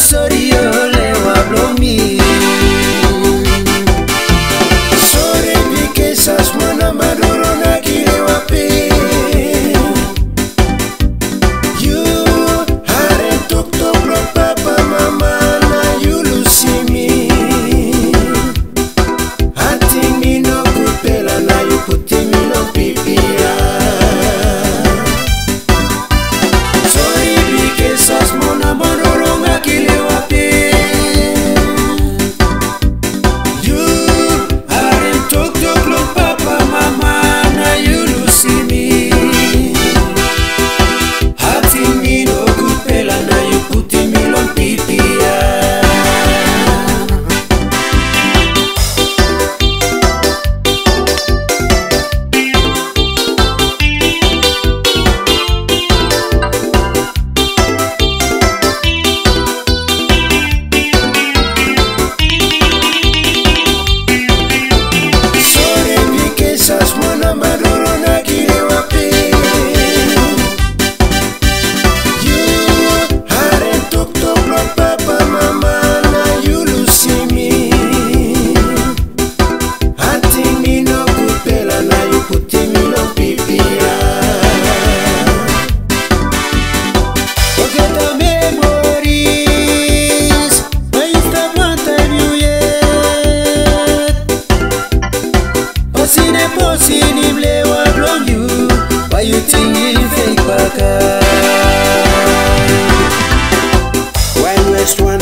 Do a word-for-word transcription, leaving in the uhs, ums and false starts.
Osorio leo hablo mí. Sobre riquezas mona maduro na quiero a pe. You haré tuk tuk lo papa mama na you lucy me. Hati mi no kupela na you puti mi no pipia. Sobre riquezas mona maduro. When next one